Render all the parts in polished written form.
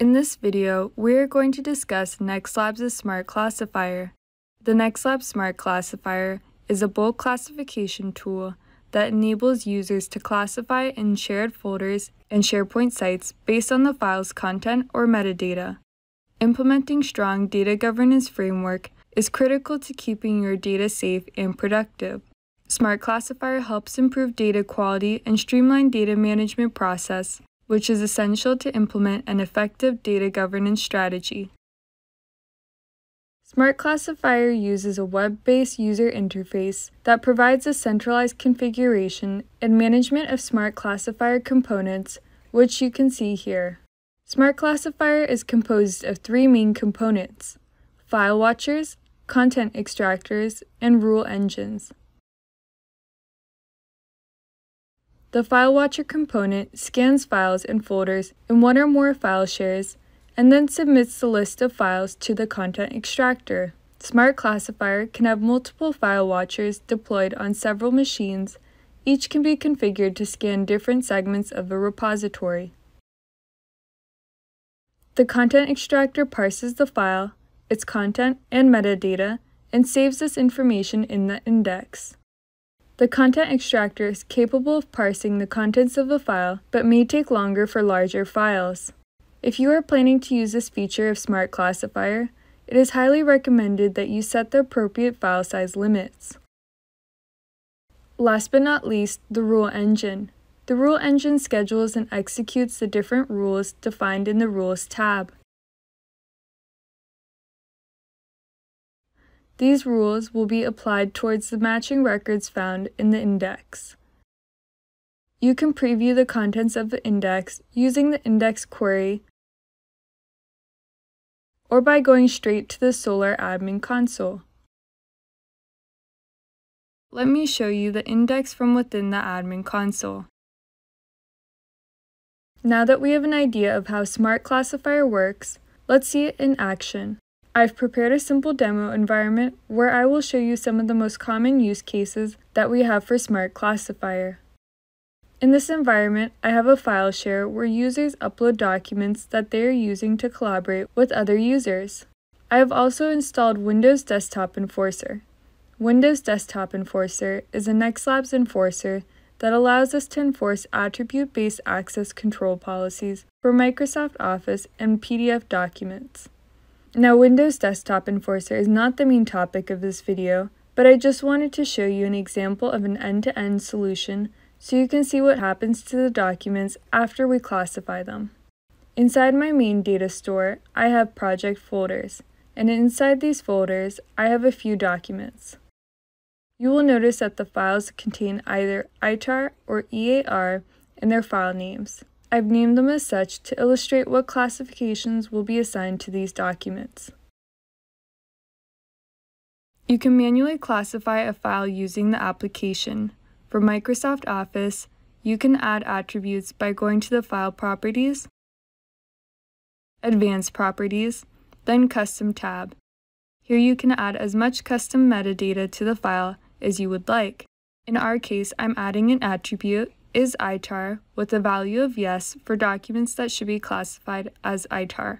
In this video, we are going to discuss NextLabs' Smart Classifier. The NextLabs Smart Classifier is a bulk classification tool that enables users to classify in shared folders and SharePoint sites based on the file's content or metadata. Implementing strong data governance framework is critical to keeping your data safe and productive. Smart Classifier helps improve data quality and streamline data management process, which is essential to implement an effective data governance strategy. Smart Classifier uses a web-based user interface that provides a centralized configuration and management of Smart Classifier components, which you can see here. Smart Classifier is composed of three main components: file watchers, content extractors, and rule engines. The File Watcher component scans files and folders in one or more file shares and then submits the list of files to the Content Extractor. Smart Classifier can have multiple File Watchers deployed on several machines. Each can be configured to scan different segments of a repository. The Content Extractor parses the file, its content, and metadata, and saves this information in the index. The content extractor is capable of parsing the contents of a file, but may take longer for larger files. If you are planning to use this feature of Smart Classifier, it is highly recommended that you set the appropriate file size limits. Last but not least, the rule engine. The rule engine schedules and executes the different rules defined in the Rules tab. These rules will be applied towards the matching records found in the index. You can preview the contents of the index using the index query or by going straight to the Solar Admin console. Let me show you the index from within the Admin console. Now that we have an idea of how Smart Classifier works, let's see it in action. I've prepared a simple demo environment where I will show you some of the most common use cases that we have for Smart Classifier. In this environment, I have a file share where users upload documents that they are using to collaborate with other users. I have also installed Windows Desktop Enforcer. Windows Desktop Enforcer is a NextLabs enforcer that allows us to enforce attribute-based access control policies for Microsoft Office and PDF documents. Now, Windows Desktop Enforcer is not the main topic of this video, but I just wanted to show you an example of an end-to-end solution so you can see what happens to the documents after we classify them. Inside my main data store, I have project folders, and inside these folders, I have a few documents. You will notice that the files contain either ITAR or EAR in their file names. I've named them as such to illustrate what classifications will be assigned to these documents. You can manually classify a file using the application. For Microsoft Office, you can add attributes by going to the File Properties, Advanced Properties, then Custom tab. Here you can add as much custom metadata to the file as you would like. In our case, I'm adding an attribute is ITAR with a value of yes for documents that should be classified as ITAR.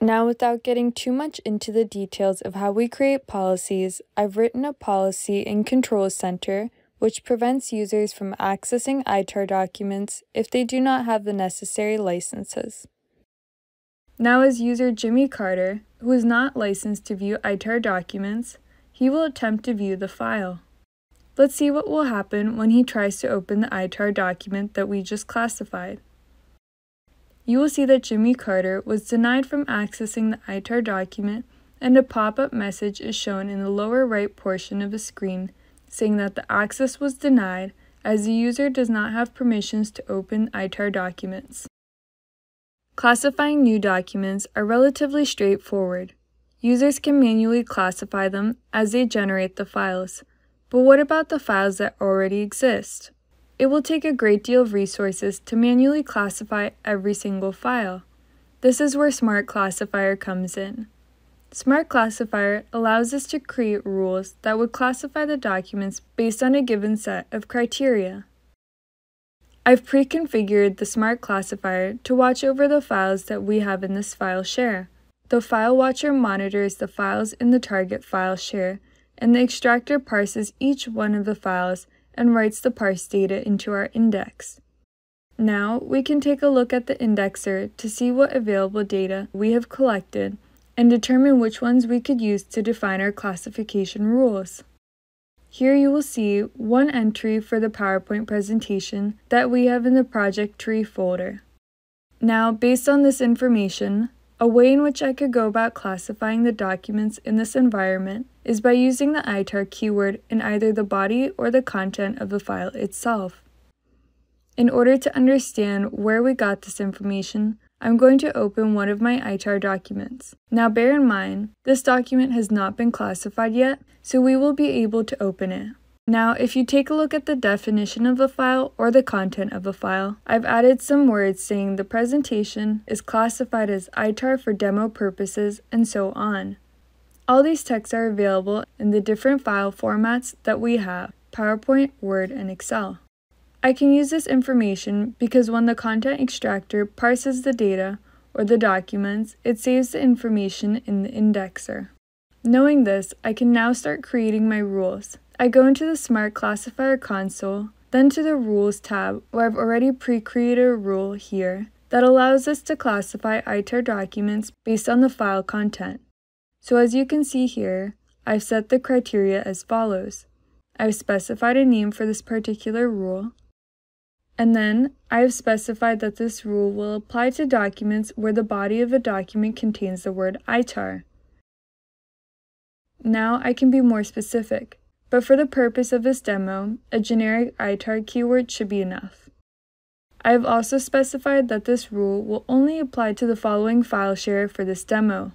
Now, without getting too much into the details of how we create policies, I've written a policy in Control Center which prevents users from accessing ITAR documents if they do not have the necessary licenses. Now, as user Jimmy Carter, who is not licensed to view ITAR documents, he will attempt to view the file. Let's see what will happen when he tries to open the ITAR document that we just classified. You will see that Jimmy Carter was denied from accessing the ITAR document, and a pop-up message is shown in the lower right portion of the screen saying that the access was denied as the user does not have permissions to open ITAR documents. Classifying new documents are relatively straightforward. Users can manually classify them as they generate the files. But what about the files that already exist? It will take a great deal of resources to manually classify every single file. This is where Smart Classifier comes in. Smart Classifier allows us to create rules that would classify the documents based on a given set of criteria. I've pre-configured the Smart Classifier to watch over the files that we have in this file share. The file watcher monitors the files in the target file share, and the extractor parses each one of the files and writes the parse data into our index. Now we can take a look at the indexer to see what available data we have collected and determine which ones we could use to define our classification rules. Here you will see one entry for the PowerPoint presentation that we have in the Project Tree folder. Now, based on this information, a way in which I could go about classifying the documents in this environment is by using the ITAR keyword in either the body or the content of the file itself. In order to understand where we got this information, I'm going to open one of my ITAR documents. Now bear in mind, this document has not been classified yet, so we will be able to open it. Now, if you take a look at the definition of a file or the content of a file, I've added some words saying the presentation is classified as ITAR for demo purposes and so on. All these texts are available in the different file formats that we have: PowerPoint, Word, and Excel. I can use this information because when the content extractor parses the data or the documents, it saves the information in the indexer. Knowing this, I can now start creating my rules. I go into the Smart Classifier console, then to the Rules tab, where I've already pre-created a rule here that allows us to classify ITAR documents based on the file content. So as you can see here, I've set the criteria as follows. I've specified a name for this particular rule, and then I have specified that this rule will apply to documents where the body of a document contains the word ITAR. Now I can be more specific, but for the purpose of this demo, a generic ITAR keyword should be enough. I have also specified that this rule will only apply to the following file share for this demo.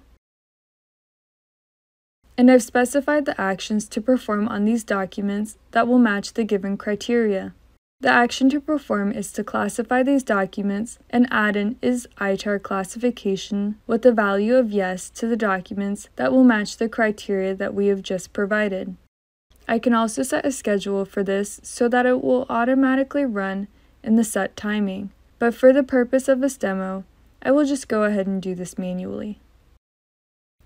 And I've specified the actions to perform on these documents that will match the given criteria. The action to perform is to classify these documents and add an is ITAR classification with the value of yes to the documents that will match the criteria that we have just provided. I can also set a schedule for this so that it will automatically run in the set timing, but for the purpose of this demo, I will just go ahead and do this manually.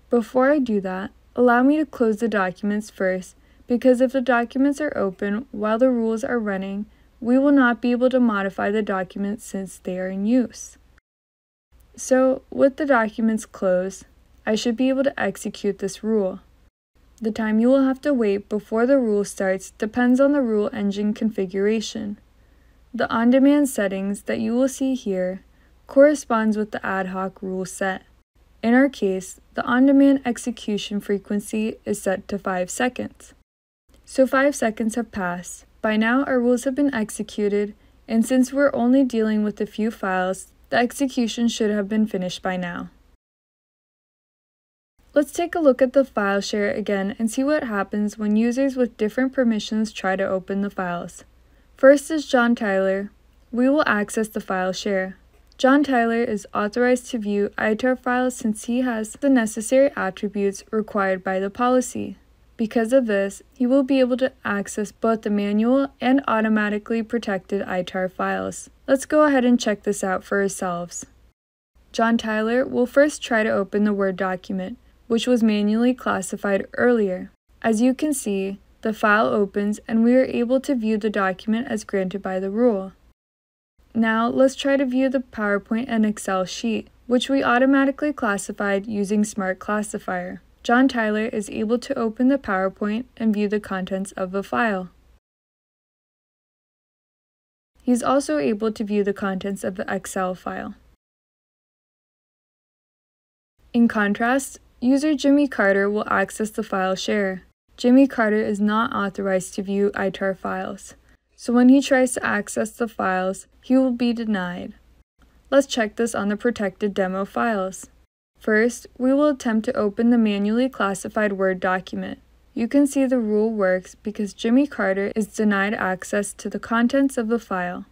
Before I do that, allow me to close the documents first, because if the documents are open while the rules are running, we will not be able to modify the documents since they are in use. So, with the documents closed, I should be able to execute this rule. The time you will have to wait before the rule starts depends on the rule engine configuration. The on-demand settings that you will see here corresponds with the ad hoc rule set. In our case, the on-demand execution frequency is set to 5 seconds. So 5 seconds have passed. By now, our rules have been executed, and since we're only dealing with a few files, the execution should have been finished by now. Let's take a look at the file share again and see what happens when users with different permissions try to open the files. First is John Tyler. We will access the file share. John Tyler is authorized to view ITAR files since he has the necessary attributes required by the policy. Because of this, he will be able to access both the manual and automatically protected ITAR files. Let's go ahead and check this out for ourselves. John Tyler will first try to open the Word document, which was manually classified earlier. As you can see, the file opens and we are able to view the document as granted by the rule. Now let's try to view the PowerPoint and Excel sheet, which we automatically classified using Smart Classifier. John Tyler is able to open the PowerPoint and view the contents of the file. He's also able to view the contents of the Excel file. In contrast, user Jimmy Carter will access the file share. Jimmy Carter is not authorized to view ITAR files, so when he tries to access the files, he will be denied. Let's check this on the protected demo files. First, we will attempt to open the manually classified Word document. You can see the rule works because Jimmy Carter is denied access to the contents of the file.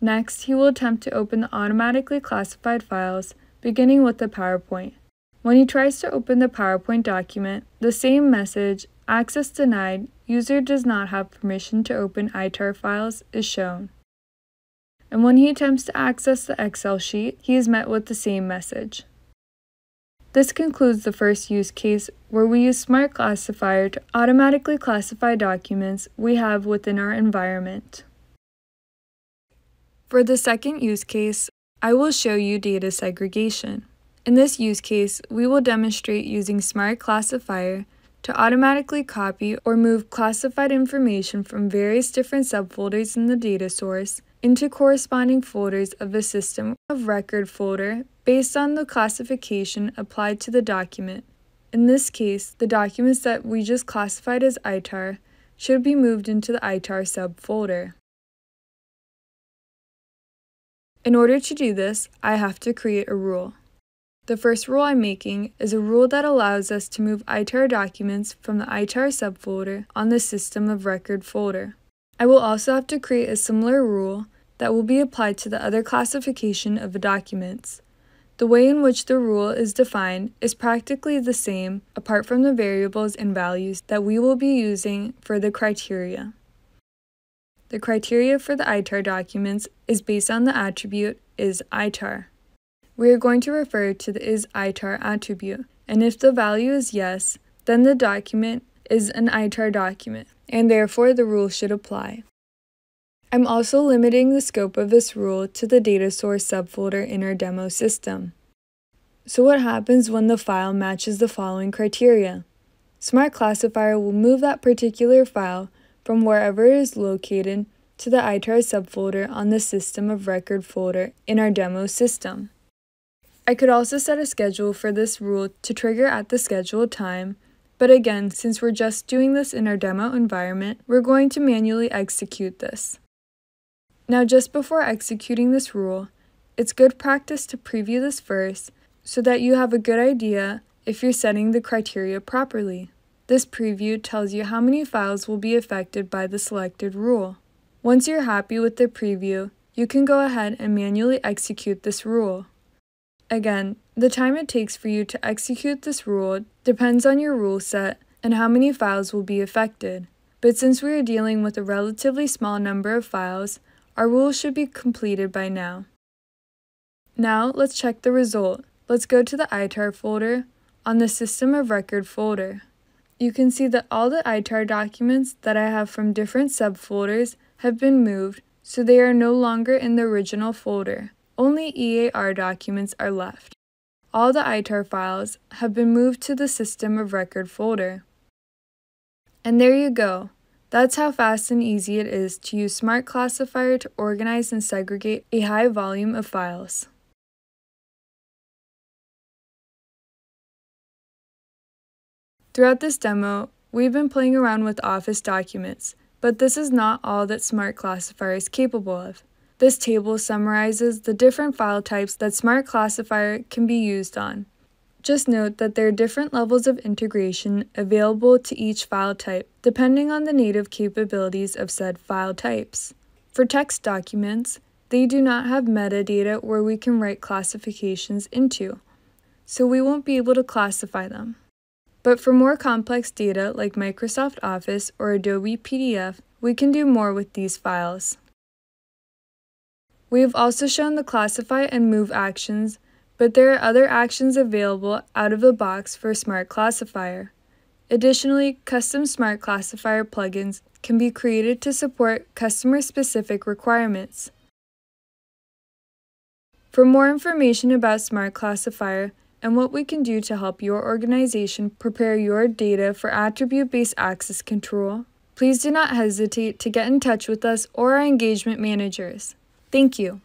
Next, he will attempt to open the automatically classified files, beginning with the PowerPoint. When he tries to open the PowerPoint document, the same message, access denied, user does not have permission to open ITAR files, is shown. and when he attempts to access the Excel sheet, he is met with the same message. This concludes the first use case where we use Smart Classifier to automatically classify documents we have within our environment. For the second use case, I will show you data segregation. In this use case, we will demonstrate using Smart Classifier to automatically copy or move classified information from various different subfolders in the data source into corresponding folders of the system of record folder based on the classification applied to the document. In this case, the documents that we just classified as ITAR should be moved into the ITAR subfolder. In order to do this, I have to create a rule. The first rule I'm making is a rule that allows us to move ITAR documents from the ITAR subfolder on the System of Record folder. I will also have to create a similar rule that will be applied to the other classification of the documents. The way in which the rule is defined is practically the same apart from the variables and values that we will be using for the criteria. The criteria for the ITAR documents is based on the attribute isITAR. We are going to refer to the isITAR attribute, and if the value is yes, then the document is an ITAR document, and therefore the rule should apply. I'm also limiting the scope of this rule to the data source subfolder in our demo system. So what happens when the file matches the following criteria? Smart Classifier will move that particular file from wherever it is located to the ITAR subfolder on the System of Record folder in our demo system. I could also set a schedule for this rule to trigger at the scheduled time, but again, since we're just doing this in our demo environment, we're going to manually execute this. Now, just before executing this rule, it's good practice to preview this first so that you have a good idea if you're setting the criteria properly. This preview tells you how many files will be affected by the selected rule. Once you're happy with the preview, you can go ahead and manually execute this rule. Again, the time it takes for you to execute this rule depends on your rule set and how many files will be affected. But since we are dealing with a relatively small number of files, our rule should be completed by now. Now, let's check the result. Let's go to the ITAR folder on the System of Record folder. You can see that all the ITAR documents that I have from different subfolders have been moved, so they are no longer in the original folder. Only EAR documents are left. All the ITAR files have been moved to the System of Record folder. And there you go. That's how fast and easy it is to use Smart Classifier to organize and segregate a high volume of files. Throughout this demo, we've been playing around with Office documents, but this is not all that Smart Classifier is capable of. This table summarizes the different file types that Smart Classifier can be used on. Just note that there are different levels of integration available to each file type, depending on the native capabilities of said file types. For text documents, they do not have metadata where we can write classifications into, so we won't be able to classify them. But for more complex data like Microsoft Office or Adobe PDF, we can do more with these files. We have also shown the classify and move actions, but there are other actions available out of the box for Smart Classifier. Additionally, custom Smart Classifier plugins can be created to support customer-specific requirements. For more information about Smart Classifier and what we can do to help your organization prepare your data for attribute-based access control, please do not hesitate to get in touch with us or our engagement managers. Thank you.